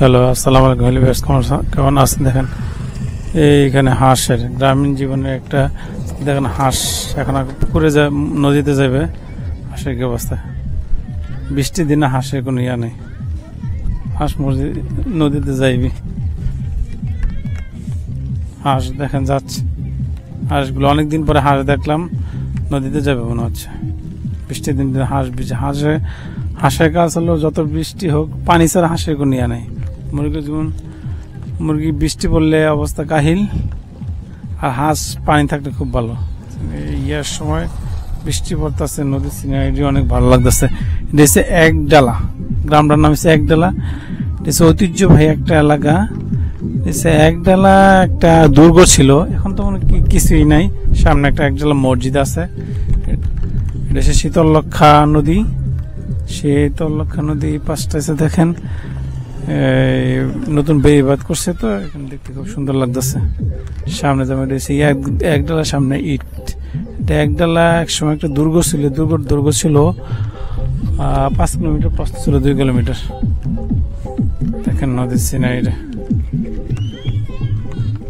Hello, আসসালামু আলাইকুম। Hello বেশ, কেমন আছেন? দেখেন এইখানে হাঁসের গ্রামীণ জীবনের একটা, দেখেন হাঁস এখন পুকুরে যায়, নদীতে যাবে। হাঁসের কি অবস্থা! বৃষ্টির দিনে হাঁসের কোনো ইয়া নেই, হাঁস মসজিদ নদীতে যাইবি। হাঁস দেখেন যাচ্ছে, হাঁসগুলো অনেকদিন পরে হাঁস দেখলাম, নদীতে যাবে মনে হচ্ছে। বৃষ্টির দিন হাঁস ভিজে, হাঁসের কাজ হলো যত বৃষ্টি হোক পানি ছাড়া হাঁসের কোনো ইয়া নেই। মুরগির জীবন, মুরগি বৃষ্টি পড়লে অবস্থা কাহিল, আর হাঁস পানি থাকলে খুব ভালো। ইয়ার সময় বৃষ্টি পড়তেছে, নদীর সিনারিটি অনেক ভালো লাগতেছে। এটা হচ্ছে এক ডালা, গ্রামটার নাম হচ্ছে এক ডালা। এটা হচ্ছে ঐতিহ্যবাহী একটা এলাকা। একডালা একটা দুর্গ ছিল, এখন তো মনে কিছুই নাই। সামনে একটা একডালা মসজিদ আছে। এটা হচ্ছে শীতলক্ষা নদী। শীতলক্ষা নদী পাশটা এসে দেখেন নতুন বেড়িবাঁধ করছে, তো এখানে দেখতে খুব সুন্দর লাগতেছে। সামনে যেমন রয়েছে একডালা, সামনে ইট। এটা একডালা একসময় একটা দুর্গ ছিল। দুর্গ ছিল 5 কিলোমিটার, প্রস্থ ছিল 2 কিলোমিটার। দেখেন নদীর সিনারিটা।